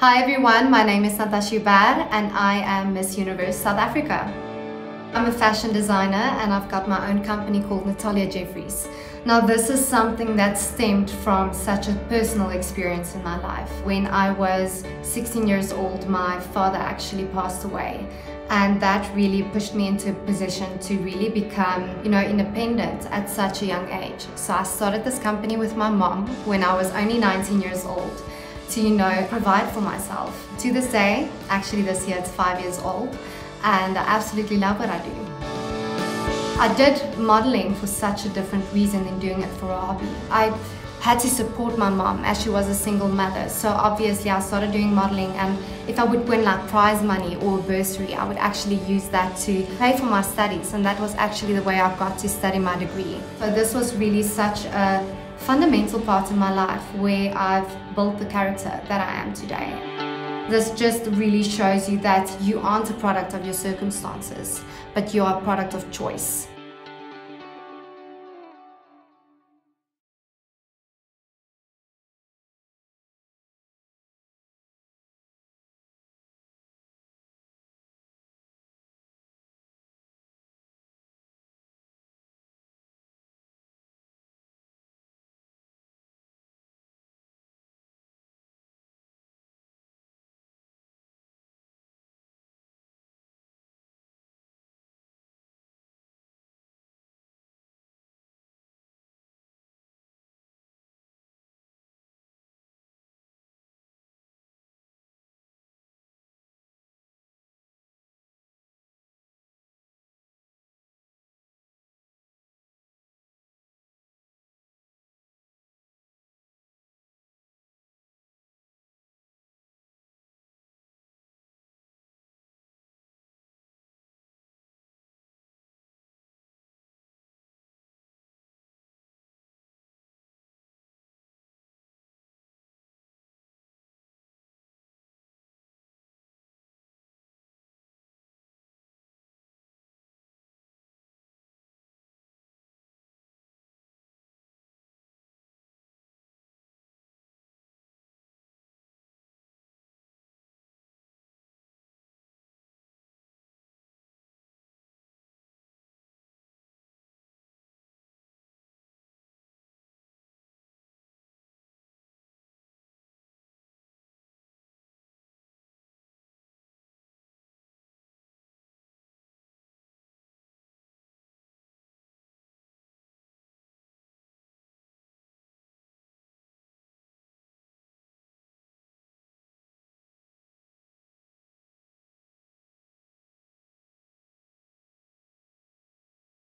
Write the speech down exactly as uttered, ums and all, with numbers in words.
Hi everyone, my name is Natasha Ubar and I am Miss Universe South Africa. I'm a fashion designer and I've got my own company called Natalia Jeffries. Now this is something that stemmed from such a personal experience in my life. When I was sixteen years old, my father actually passed away. And that really pushed me into a position to really become, you know, independent at such a young age. So I started this company with my mom when I was only nineteen years old, to, you know, provide for myself. To this day, actually this year it's five years old, and I absolutely love what I do. I did modeling for such a different reason than doing it for a hobby. I had to support my mom as she was a single mother, so obviously I started doing modeling, and if I would win like prize money or a bursary, I would actually use that to pay for my studies, and that was actually the way I got to study my degree. So this was really such a fundamental part of my life where I've built the character that I am today. This just really shows you that you aren't a product of your circumstances, but you are a product of choice.